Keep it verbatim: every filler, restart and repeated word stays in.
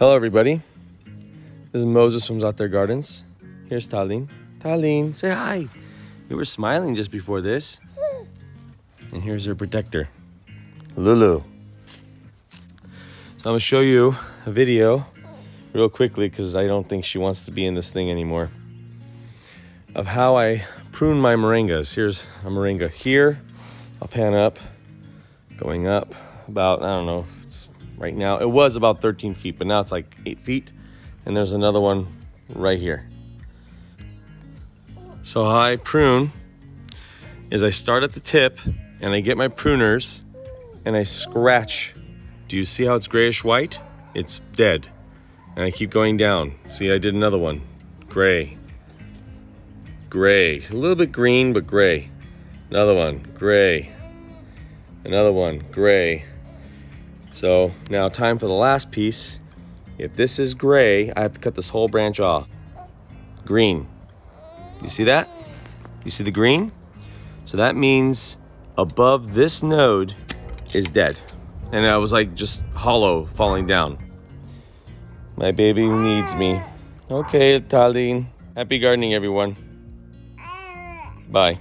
Hello everybody, this is Moses from Zaatar Gardens. Here's Talin. Talin, say hi. You were smiling just before this. And here's her protector, Lulu. So I'm gonna show you a video real quickly because I don't think she wants to be in this thing anymore, of how I prune my moringas. Here's a moringa here. I'll pan up, going up about, I don't know, right now it was about thirteen feet, but now it's like eight feet, and there's another one right here. So how I prune is I start at the tip and I get my pruners and I scratch. Do you see how it's grayish white? It's dead. And I keep going down. See, I did another one. Gray. Gray. A little bit green, but gray. Another one. Gray. Another one. Gray. So now time for the last piece. If this is gray, I have to cut this whole branch off. Green. You see that? You see the green? So that means above this node is dead. And I was like just hollow falling down. My baby needs me. Okay, Talin. Happy gardening, everyone. Bye.